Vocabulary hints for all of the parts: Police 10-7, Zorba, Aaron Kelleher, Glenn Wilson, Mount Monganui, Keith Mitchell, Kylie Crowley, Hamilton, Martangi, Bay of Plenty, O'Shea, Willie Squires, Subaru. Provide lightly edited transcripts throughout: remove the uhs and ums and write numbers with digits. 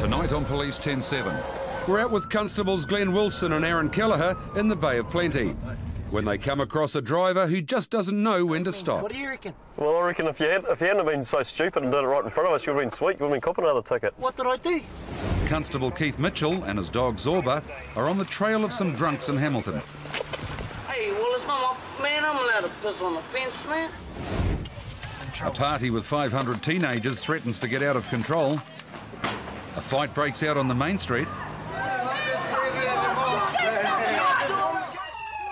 Tonight on Police 10-7. We're out with Constables Glenn Wilson and Aaron Kelleher in the Bay of Plenty when they come across a driver who just doesn't know when to stop. What do you reckon? Well, I reckon if you hadn't been so stupid and done it right in front of us, you would have been sweet, you would have been copping another ticket. What did I do? Constable Keith Mitchell and his dog Zorba are on the trail of some drunks in Hamilton. Hey, well, it's not my man, I'm allowed to piss on the fence, man. A party with 500 teenagers threatens to get out of control. A fight breaks out on the main street.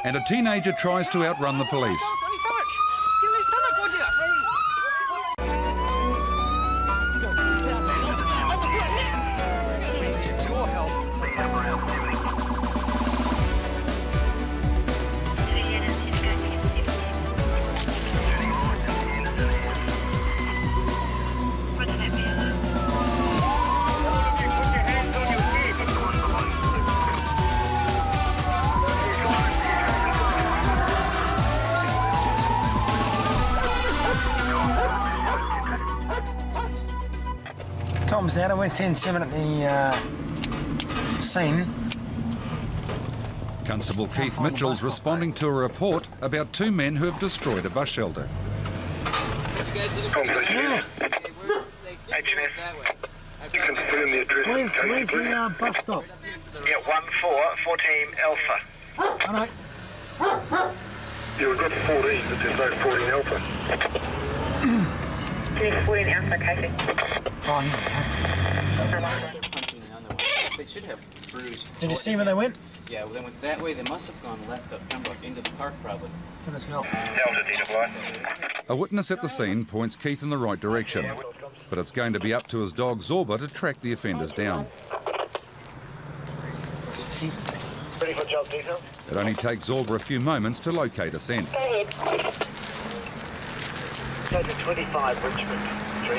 And a teenager tries to outrun the police. Comms now, we're 10-7 at the scene. Constable Keith Mitchell's responding to a report about two men who have destroyed a bus shelter. Where's the bus stop? Yeah, 14 Alpha. I know. You've got 14, but there's no 14 Alpha. Did you see where they went? Yeah, well, they went that way. They must have gone left up Pembroke into the park, probably. Goodness help. A witness at the scene points Keith in the right direction, but it's going to be up to his dog Zorba to track the offenders down. See? Ready for job detail? It only takes Zorba a few moments to locate a scent. Go ahead.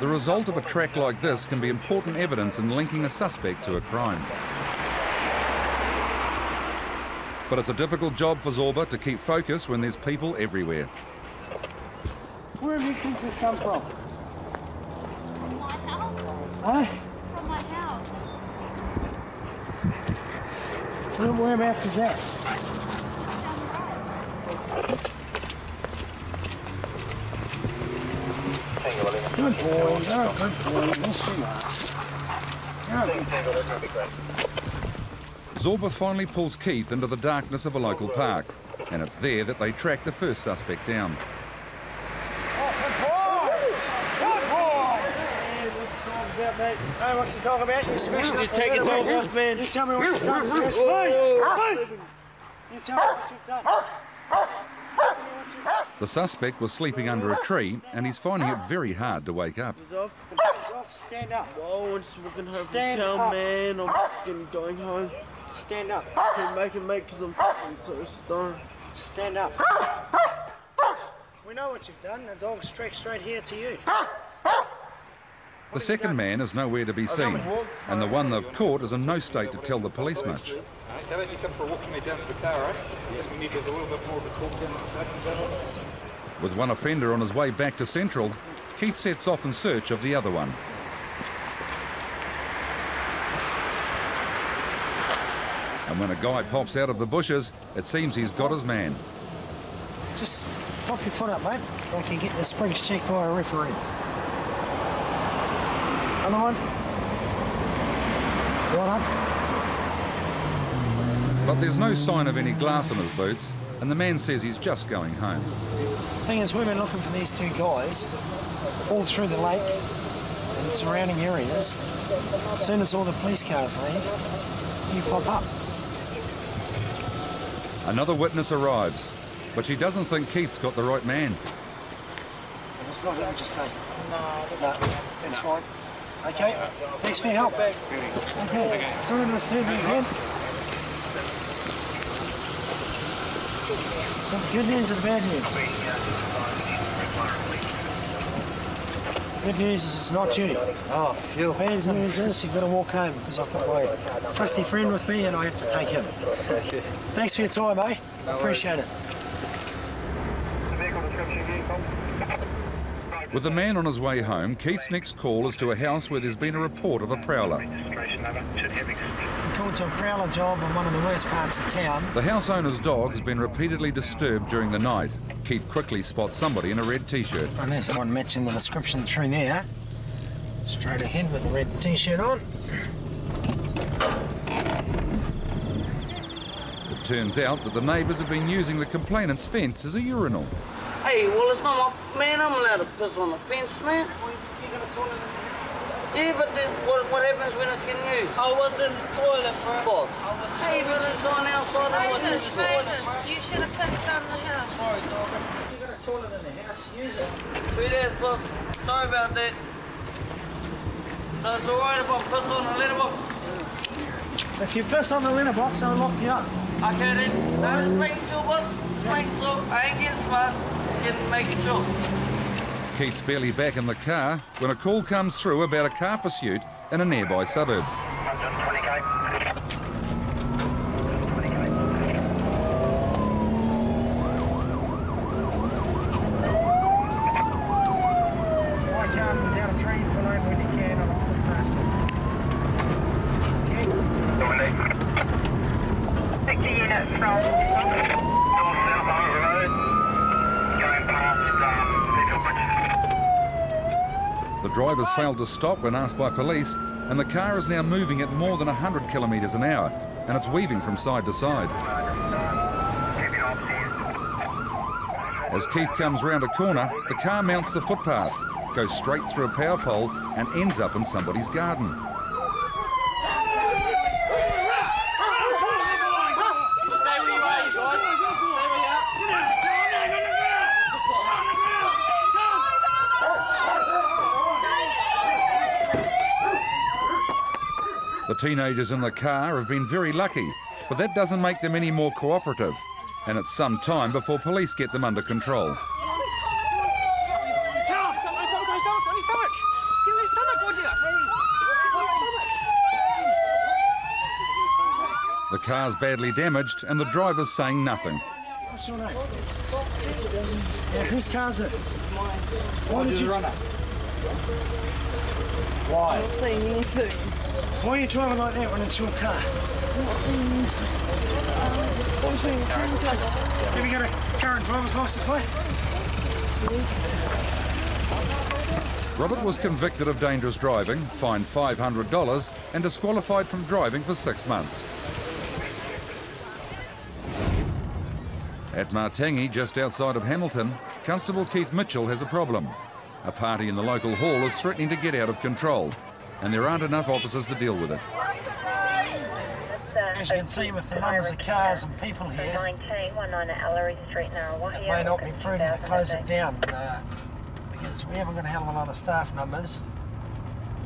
The result of a track like this can be important evidence in linking a suspect to a crime. But it's a difficult job for Zorba to keep focus when there's people everywhere. Where have you kids come from? From my house. Huh? From my house. Whereabouts is that? Good boy, you're a good boy, we'll see you. Zorba finally pulls Keith into the darkness of a local park, and it's there that they track the first suspect down. Oh, good boy! Good boy! Hey, what's he talking about, mate? Hey, what's he talking about? You're smashing it. You take it all off, man. You tell me what you've done. Yes, mate! You tell me what you've done. The suspect was sleeping under a tree and he's finding it very hard to wake up. Stand up. Oh, I'm just walking home from town, man. I'm fucking going home. Stand up. I can't make it, mate, because I'm fucking so stoned. Stand up. We know what you've done. The dog's tracked straight here to you. The second man is nowhere to be seen, and the one they've caught is in no state to tell the police much. How about you come for a walk with me down to the car, right? Yes, we need a little bit more of a talk down the side. With one offender on his way back to Central, Keith sets off in search of the other one. And when a guy pops out of the bushes, it seems he's got his man. Just pop your foot up, mate. I can get the springs checked by a referee. Another one. Right up. But there's no sign of any glass on his boots, and the man says he's just going home. The thing is, we've been looking for these two guys all through the lake and the surrounding areas. As soon as all the police cars leave, you pop up. Another witness arrives, but she doesn't think Keith's got the right man. It's not what I just say. No, it's fine. Okay, thanks for your help. Okay, sorry to disturb you again. Good news and bad news. Good news is it's not you. Oh, phew. Bad news is you've got to walk home because I've got my trusty friend with me and I have to take him. Thanks for your time, eh? Appreciate it. With the man on his way home, Keith's next call is to a house where there's been a report of a prowler. I'm called to a prowler job in one of the worst parts of town. The house owner's dog's been repeatedly disturbed during the night. Keith quickly spots somebody in a red t-shirt. And there's someone matching the description through there. Straight ahead with the red t-shirt on. It turns out that the neighbours have been using the complainant's fence as a urinal. Hey, well, it's not my... Man, I'm allowed to piss on the fence, man. You got a toilet in the fence? Yeah, but what happens when it's getting used? I was in the toilet, bro. Hey, but it's on our side. Moses, you should have pissed on the house. Sorry, dog. You got a toilet in the house, use it. 2 days, boss. Sorry about that. So it's all right if I piss on the letterbox? If you piss on the letterbox, I'll lock you up. OK, then. No, just make sure, boss. Make sure. I ain't getting smart. Make it short. Keith's barely back in the car when a call comes through about a car pursuit in a nearby suburb. I've done 20k. My car from down to 3 below when you can, I'll slip past it. Okay. 60 units from... The driver's failed to stop when asked by police, and the car is now moving at more than 100 kilometres an hour, and it's weaving from side to side. As Keith comes round a corner, the car mounts the footpath, goes straight through a power pole, and ends up in somebody's garden. The teenagers in the car have been very lucky, but that doesn't make them any more cooperative, and it's some time before police get them under control. The car's badly damaged, and the driver's saying nothing. What's your name? Yeah, whose car is it? Why did you run it? Why? I haven't seen anything. Why are you driving like that when it's your car? I'm not seeing anything. I was in the same place. Have you got a current driver's licence, mate? Yes. Robert was convicted of dangerous driving, fined $500 and disqualified from driving for 6 months. At Martangi, just outside of Hamilton, Constable Keith Mitchell has a problem. A party in the local hall is threatening to get out of control, and there aren't enough officers to deal with it. As you can see with the numbers of cars and people here, it may not be prudent to close it down because we haven't got a hell of a lot of staff numbers,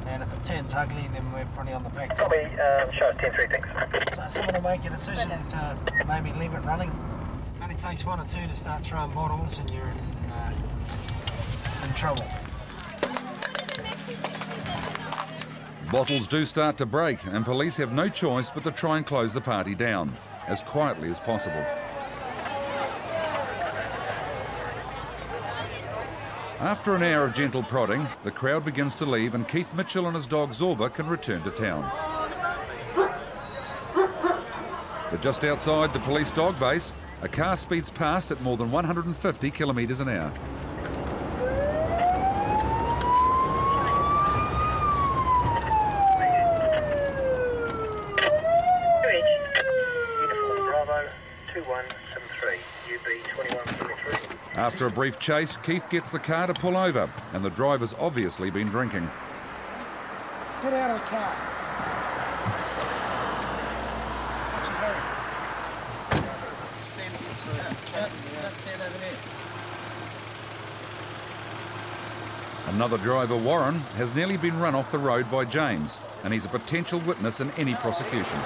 and if it turns ugly then we're probably on the back foot. So someone will make a decision to maybe leave it running. It only takes one or two to start throwing bottles and you're in trouble. Bottles do start to break, and police have no choice but to try and close the party down as quietly as possible. After an hour of gentle prodding, the crowd begins to leave, and Keith Mitchell and his dog Zorba can return to town. But just outside the police dog base, a car speeds past at more than 150 kilometres an hour. After a brief chase, Keith gets the car to pull over, and the driver's obviously been drinking. Get out of the car. What's your hurry? Stand against the car. Stand over there. Another driver, Warren, has nearly been run off the road by James, and he's a potential witness in any prosecution.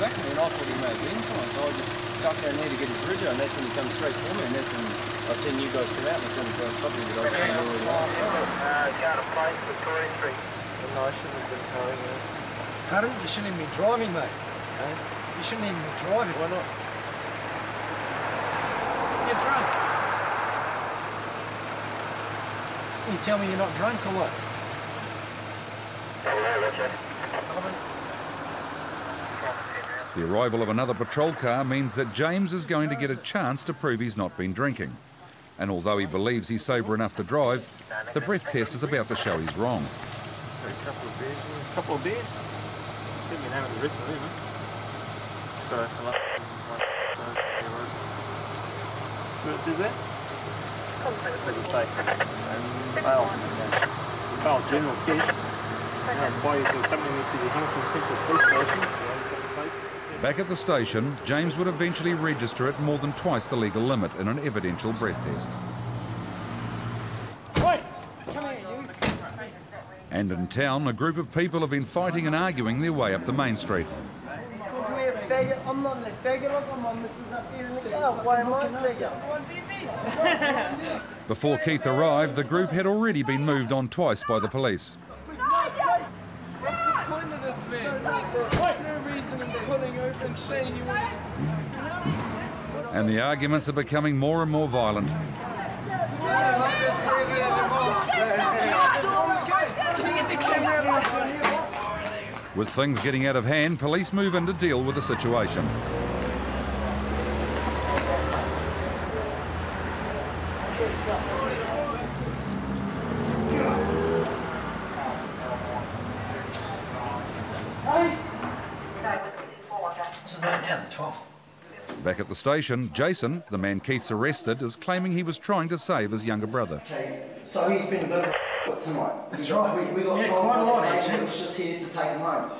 Back and I thought he may have been time, so I just ducked down there to get his radio, and that's when he comes straight for me, and that's when I seen you guys come out, and that's when he goes something that I was doing already. Go to place Victoria Street. No, I shouldn't have been driving, mate. Pardon? You shouldn't even be driving, mate. Eh? You shouldn't even be driving. Why not? You're drunk. You tell me you're not drunk or what? The arrival of another patrol car means that James is going to get a chance to prove he's not been drinking. And although he believes he's sober enough to drive, the breath test is about to show he's wrong. A couple of beers. A couple of beers? See me now with the rest of them, just got us a lot. What says that? Doesn't say. Failed general test. Employees were coming into the Hamilton Central Police Station. Back at the station, James would eventually register at more than twice the legal limit in an evidential breath test. And in town, a group of people have been fighting and arguing their way up the main street. I'm not the faggot, I'm on Mrs. up here in the car. Why am I faggot? Before Keith arrived, the group had already been moved on twice by the police. What's the point of this, man? No reason in pulling over and saying you want to... And the arguments are becoming more and more violent. With things getting out of hand, police move in to deal with the situation. Back at the station, Jason, the man Keith's arrested, is claiming he was trying to save his younger brother. Okay, so he's been a bit of a tonight. That's right. We got quite a lot, actually. He was just here to take him home.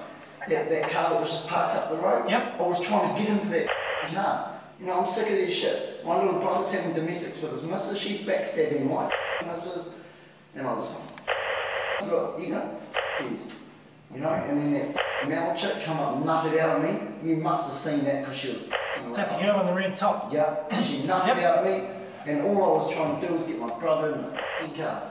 That car that was just parked up the road, yep. I was trying to get into that car. You know, I'm sick of this shit. My little brother's having domestics with his missus. She's backstabbing my missus. And I'm just like, look, you know, f***ers. You know, and then that male chick come up and nutted out on me. You must have seen that because she was... That's the girl on the red top. Yeah, she nutted out at me, and all I was trying to do was get my brother in the f***ing car.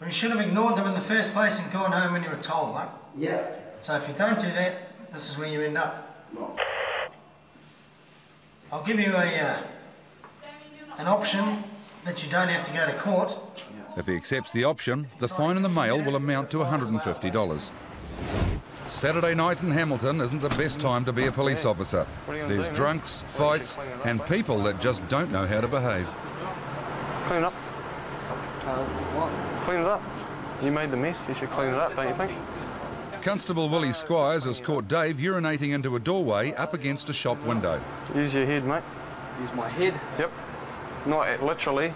Well, you should have ignored them in the first place and gone home when you were told, mate. Yeah. So if you don't do that, this is where you end up. Well, I'll give you an option that you don't have to go to court. If he accepts the option, the fine in the mail will amount to $150. Saturday night in Hamilton isn't the best time to be a police officer. There's drunks, fights, and people that just don't know how to behave. Clean it up. What? Clean it up. You made the mess, you should clean it up, don't you think? Constable Willie Squires has caught Dave urinating into a doorway up against a shop window. Use your head, mate. Use my head? Yep. Not literally.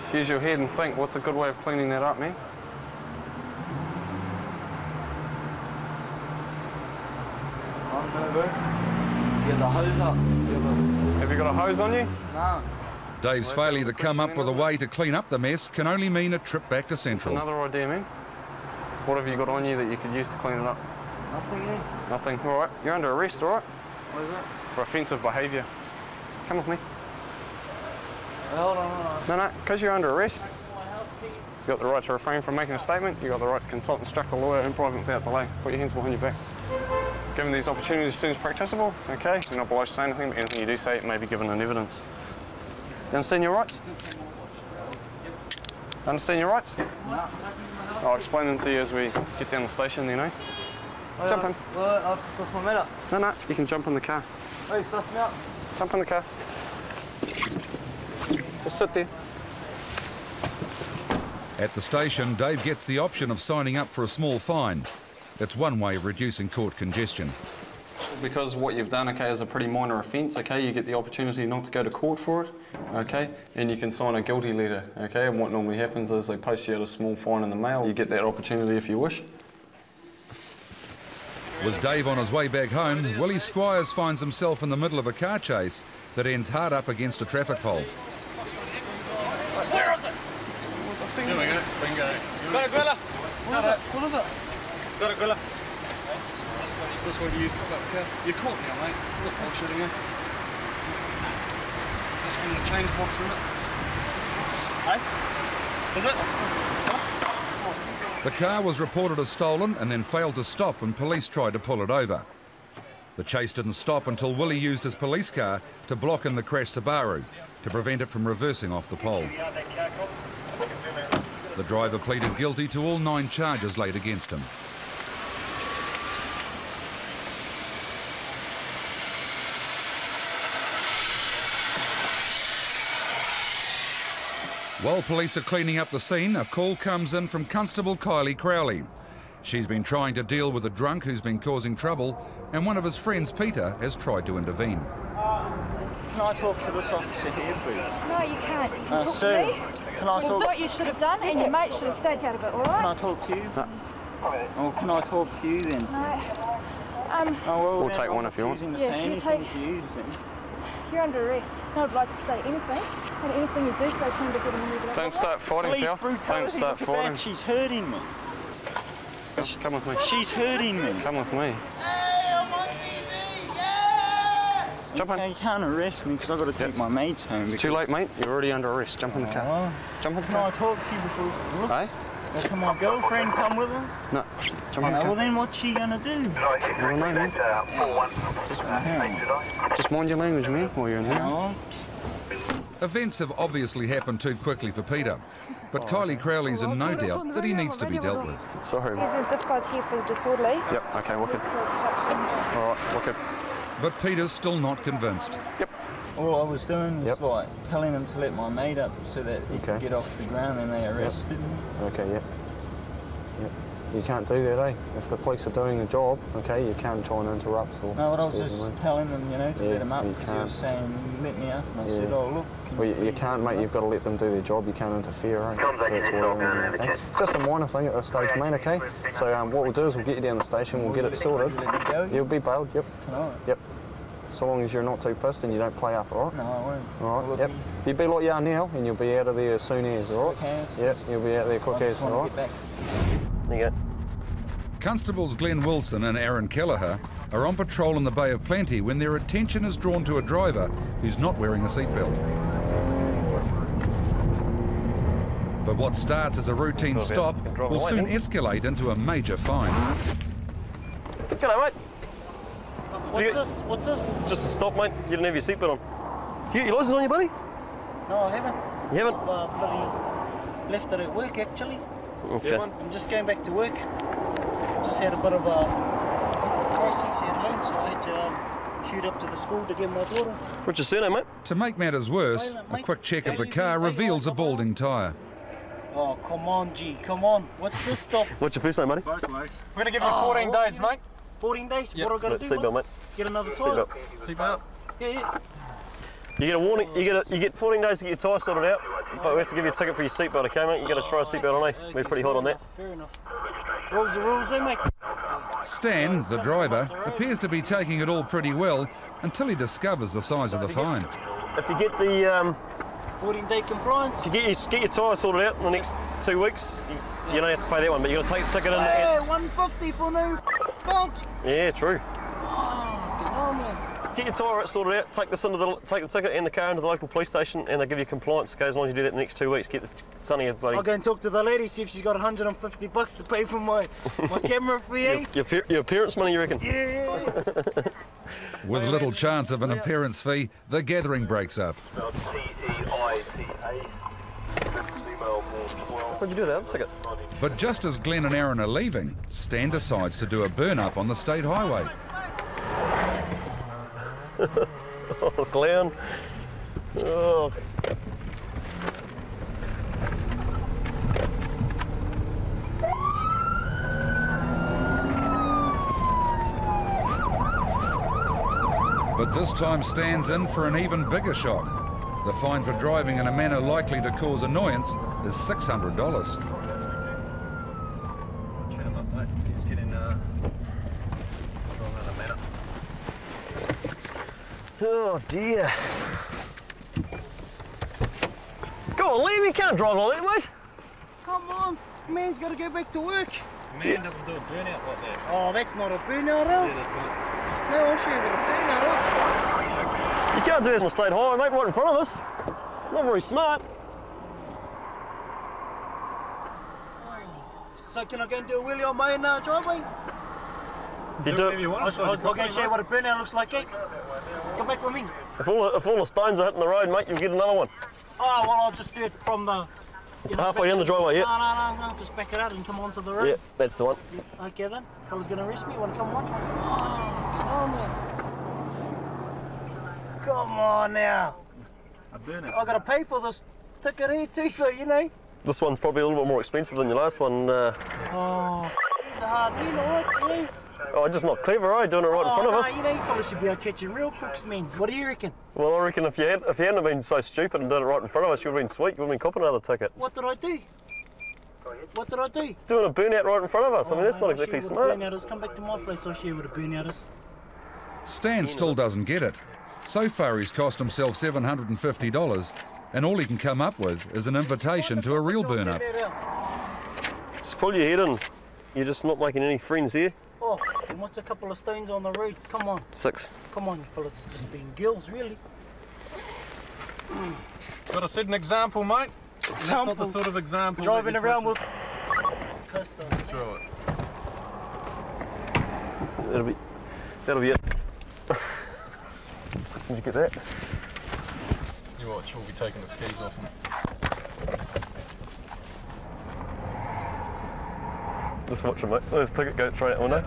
Just use your head and think, what's a good way of cleaning that up, man? Have you got a hose on you? No. Dave's failure to come up with a way to clean up the mess can only mean a trip back to Central. Another idea, man. What have you got on you that you could use to clean it up? Nothing, man. Nothing. All right. You're under arrest, all right? What is that? For offensive behaviour. Come with me. Well, no. Because you're under arrest. You got the right to refrain from making a statement. You got the right to consult and instruct a lawyer in private without delay. Put your hands behind your back. Given these opportunities as soon as practicable, okay, you're not obliged to say anything, but anything you do say, it may be given in evidence. Understand your rights? Understand your rights? No. I'll explain them to you as we get down the station then, eh? Jump in. No, you can jump in the car. Jump in the car. Just sit there. At the station, Dave gets the option of signing up for a small fine. That's one way of reducing court congestion. Because what you've done, okay, is a pretty minor offence, okay, you get the opportunity not to go to court for it, okay, and you can sign a guilty letter, okay, and what normally happens is they post you out a small fine in the mail. You get that opportunity if you wish. With Dave on his way back home, Willie Squires finds himself in the middle of a car chase that ends hard up against a traffic pole. Where is it? Here we go. Bingo. Got it, Gorilla. What is it? Got it, Gorilla. Is this what you used to suck here? You're caught now, mate. Look, I'm shooting you. That's from the change box, isn't it? Hey? Is it? The car was reported as stolen and then failed to stop and police tried to pull it over. The chase didn't stop until Willie used his police car to block in the crashed Subaru to prevent it from reversing off the pole. The driver pleaded guilty to all 9 charges laid against him. While police are cleaning up the scene, a call comes in from Constable Kylie Crowley. She's been trying to deal with a drunk who's been causing trouble, and one of his friends, Peter, has tried to intervene. Can I talk to this officer here, please? No, you can't. You can talk to me. Can I talk? That's what you should have done, and your mate should have stayed out of it, all right? Can I talk to you? No. Oh, can I talk to you, then? No. We'll take one if you want. Yeah, you take... You're under arrest. Not obliged to say anything, and anything you do say is going to get in the middle. Don't start fighting, pal. Don't start fighting. She's hurting me. Come with me. She's hurting me. Come with me. Hey, I'm on TV. Yeah! Jump on. You can't arrest me because I've got to take my mates home. It's too late, mate. You're already under arrest. Jump in the car. Jump in the car. Can I talk to you before? Hey? Well, can my girlfriend come with her? No. Jump in the car. Well, then what's she going to do? I don't know, man. Just mind your language, man, while you're in here. Events have obviously happened too quickly for Peter, but Kylie Crowley's in no doubt that he needs to be dealt with. Sorry. This guy's here for disorderly. Yep, okay, wicked. All right, wicked. But Peter's still not convinced. Yep. All I was doing was like telling him to let my mate up so that he could get off the ground, and they arrested me. Okay, yep. You can't do that, eh? If the police are doing a job, okay, you can't try and interrupt. Or no, but I was just telling them, you know, to let them up, because he was saying, let me up, and I said, oh, look. Well, you can't, mate, you've got to let them do their job, you can't interfere, eh? It's just a minor thing at this stage, mate, okay? So what we'll do is we'll get you down the station, we'll get it sorted. You'll be bailed, tonight? Yep. So long as you're not too pissed and you don't play up, all right? No, I won't. All right, You be like you are now, and you'll be out of there as soon as, all right? Okay, you'll be out there quick as, all right? There you go. Constables Glenn Wilson and Aaron Kelleher are on patrol in the Bay of Plenty when their attention is drawn to a driver who's not wearing a seatbelt. But what starts as a routine stop will soon escalate into a major fine. G'day, mate. What's this? Just a stop, mate. You didn't have your seatbelt on. You got your license on you, buddy? No, I haven't. You haven't? I've bloody left it at work, actually. Okay. I'm just going back to work. Just had a bit of a crisis at home, so I had to shoot up to the school to get my daughter. What's your surname, mate? To make matters worse, a quick check of the car reveals a balding tyre. Oh, come on, G, come on. What's this stuff? What's your first name, buddy? Both, mate. We're going to give you 14 days, mate. 14 days? Yep. What have I got to do? Seatbelt, mate. Get another tyre. Seatbelt. Yeah. You get a warning. You get 14 days to get your tyre sorted out. But we have to give you a ticket for your seatbelt, okay, mate? You got to try a seatbelt on, eh? We're pretty hot on that. Fair enough. Rules are rules, eh, mate? Stan, the driver, appears to be taking it all pretty well until he discovers the size of the fine. If you get the 14-day compliance, you get your tyre sorted out in the next 2 weeks. You don't have to pay that one, but you got to take the ticket in. Yeah, $150 for new belt. Yeah, true. Get your tyre sorted out, take the ticket and the car into the local police station, and they'll give you compliance, okay, as long as you do that in the next 2 weeks. Get the sunny bloody... I'll go and talk to the lady, see if she's got $150 to pay for my camera fee. Your appearance money, you reckon? Yeah! With little chance of an appearance fee, the gathering breaks up. What'd you do with the other ticket? But just as Glenn and Aaron are leaving, Stan decides to do a burn-up on the state highway. Oh, Glenn. Oh. But this time Stan's in for an even bigger shock. The fine for driving in a manner likely to cause annoyance is $600. Oh dear. Go on, Liam, you can't drive all that, mate. Come on, man's got to go back to work. Man doesn't do a burnout like that. Oh, that's not a burnout, huh? Yeah, that's not. No, I'll show you what a burnout is. You can't do this on the state highway, mate, right in front of us. Not very smart. So can I go and do a wheelie on my own now, driveway? You do it. I'll go and show you what a burnout looks like, eh? Come back with me. If all the stones are hitting the road, mate, you'll get another one. Oh, well, I'll just do it from the Halfway down the driveway, yeah. No, just back it out and come onto the road. Yeah, that's the one. Yeah. Okay then, fella's going to arrest me. You want to come watch me? Oh, come on, man. Come on now. I burn it. I've got to pay for this ticket here too, so you know. This one's probably a little bit more expensive than your last one. Oh, it's a hard deal, right, you know? Oh, just not clever, eh? Doing it right in front of us. You know, you fellas should be out catching real crooks, man. What do you reckon? Well, I reckon if you hadn't been so stupid and did it right in front of us, you would have been sweet. You would have been copping another ticket. What did I do? What did I do? Doing a burnout right in front of us. I mean, that's not exactly smart. Come back to my place, I'll share with a burnout us. Stan still doesn't get it. So far, he's cost himself $750, and all he can come up with is an invitation to a real burn-up. Just pull your head in. You're just not making any friends here. Oh, and what's a couple of stones on the road? Come on. 6. Come on, you fellas, just being girls, really. Gotta set an example, mate. That's not the sort of example. Driving around with piss on. Throw it. That'll be it. Did you get that? You watch, we'll be taking the skis off him. Just watch him, mate. Let his ticket go straight out the window.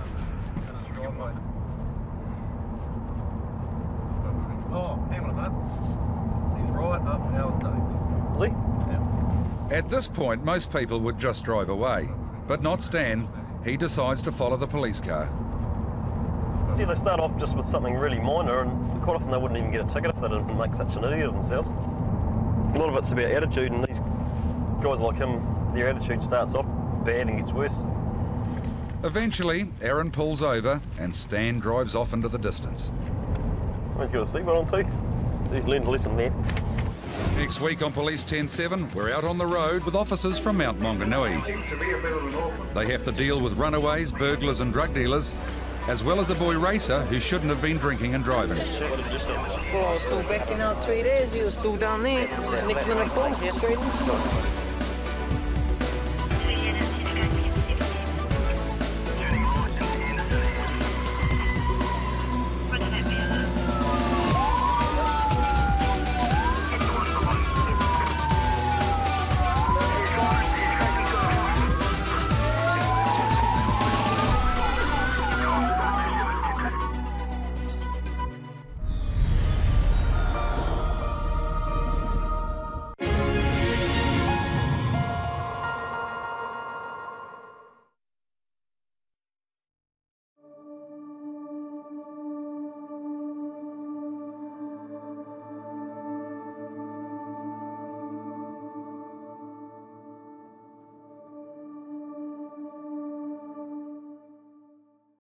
Oh, hang on a minute. He's right up our date. Is he? Yeah. At this point, most people would just drive away, but not Stan. He decides to follow the police car. Yeah, they start off just with something really minor, and quite often they wouldn't even get a ticket if they didn't make such an idiot of themselves. A lot of it's about attitude, and these guys like him, their attitude starts off bad and gets worse. Eventually, Aaron pulls over and Stan drives off into the distance. He's got a seatbelt on too, so he's learned a lesson there. Next week on Police 10-7, we're out on the road with officers from Mount Monganui. They have to deal with runaways, burglars and drug dealers, as well as a boy racer who shouldn't have been drinking and driving. Well, I was still backing out 3 days, he was still down there. Next minute, boom, straight in.